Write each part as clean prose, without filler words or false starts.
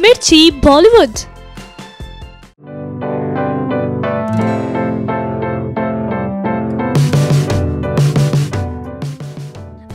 मिर्ची बॉलीवुड।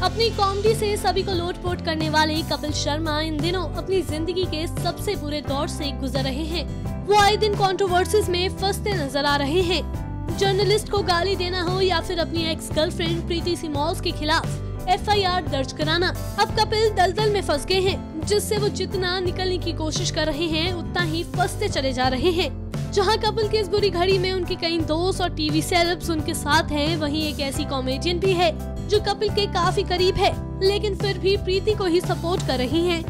अपनी कॉमेडी से सभी को लोटपोट करने वाले कपिल शर्मा इन दिनों अपनी जिंदगी के सबसे बुरे दौर से गुजर रहे हैं। वो आए दिन कंट्रोवर्सीज में फंसते नजर आ रहे हैं। जर्नलिस्ट को गाली देना हो या फिर अपनी एक्स गर्लफ्रेंड प्रीति सिमोस के खिलाफ एफआईआर दर्ज कराना, अब कपिल दलदल में फंस गए हैं, जिससे वो जितना निकलने की कोशिश कर रहे हैं उतना ही फंसते चले जा रहे हैं। जहां कपिल की इस बुरी घड़ी में उनके कई दोस्त और टीवी सेलेब्स उनके साथ हैं, वहीं एक ऐसी कॉमेडियन भी है जो कपिल के काफी करीब है लेकिन फिर भी प्रीति को ही सपोर्ट कर रही है।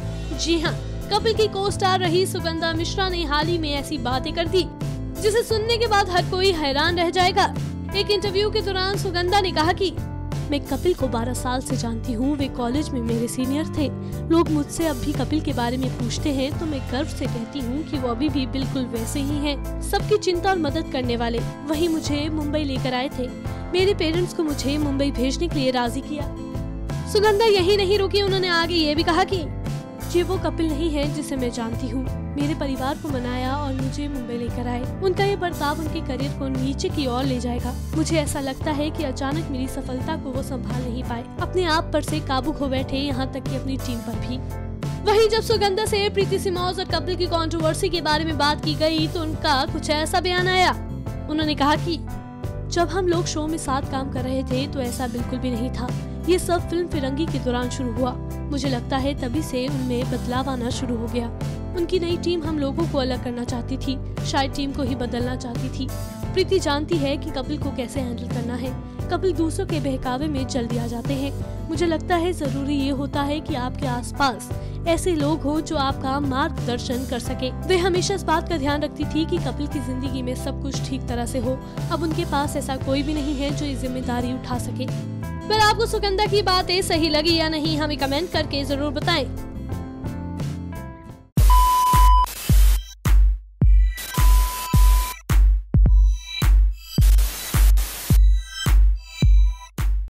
जी हाँ, कपिल की को स्टार रही सुगंधा मिश्रा ने हाल ही में ऐसी बातें कर दी जिसे सुनने के बाद हर कोई हैरान रह जाएगा। एक इंटरव्यू के दौरान सुगंधा ने कहा कि मैं कपिल को 12 साल से जानती हूँ, वे कॉलेज में मेरे सीनियर थे। लोग मुझसे अब भी कपिल के बारे में पूछते हैं तो मैं गर्व से कहती हूँ कि वो अभी भी बिल्कुल वैसे ही हैं, सबकी चिंता और मदद करने वाले। वहीं मुझे मुंबई लेकर आए थे, मेरे पेरेंट्स को मुझे मुंबई भेजने के लिए राजी किया। सुगंधा यही नहीं रुकी, उन्होंने आगे ये भी कहा कि ये वो कपिल नहीं है जिसे मैं जानती हूँ। मेरे परिवार को मनाया और मुझे मुंबई लेकर आए। उनका ये बर्ताव उनके करियर को नीचे की ओर ले जाएगा। मुझे ऐसा लगता है कि अचानक मेरी सफलता को वो संभाल नहीं पाए, अपने आप पर से काबू खो बैठे, यहाँ तक कि अपनी टीम पर भी। वहीं जब सुगंधा से प्रीति सिमोस और कपिल की कंट्रोवर्सी के बारे में बात की गई तो उनका कुछ ऐसा बयान आया। उन्होंने कहा कि जब हम लोग शो में साथ काम कर रहे थे तो ऐसा बिल्कुल भी नहीं था। ये सब फिल्म फिरंगी के दौरान शुरू हुआ। मुझे लगता है तभी से उनमें बदलाव आना शुरू हो गया। उनकी नई टीम हम लोगों को अलग करना चाहती थी, शायद टीम को ही बदलना चाहती थी। प्रीति जानती है कि कपिल को कैसे हैंडल करना है। कपिल दूसरों के बहकावे में जल्दी आ जाते हैं। मुझे लगता है जरूरी ये होता है कि आपके आसपास ऐसे लोग हो जो आपका मार्गदर्शन कर सके। वे हमेशा इस बात का ध्यान रखती थी कि कपिल की जिंदगी में सब कुछ ठीक तरह से हो। अब उनके पास ऐसा कोई भी नहीं है जो ये जिम्मेदारी उठा सके। पर आपको सुगंधा की बातें सही लगी या नहीं, हमें कमेंट करके जरूर बताएं।